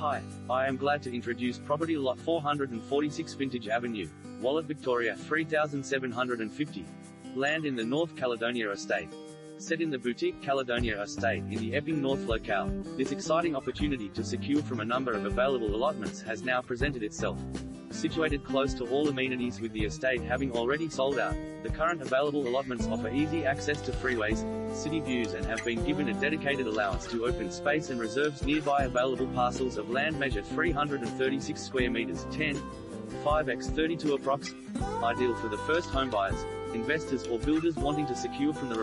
Hi, I am glad to introduce property lot 446 Vintage Avenue, Wollert, Victoria 3750, land in the North Caledonia estate. Set in the boutique Caledonia estate in the Epping North locale, this exciting opportunity to secure from a number of available allotments has now presented itself. Situated close to all amenities with the estate having already sold out, the current available allotments offer easy access to freeways, city views and have been given a dedicated allowance to open space and reserves nearby. Available parcels of land measure 336 square metres 10.5 x 32 approx, ideal for the first homebuyers, investors or builders wanting to secure from the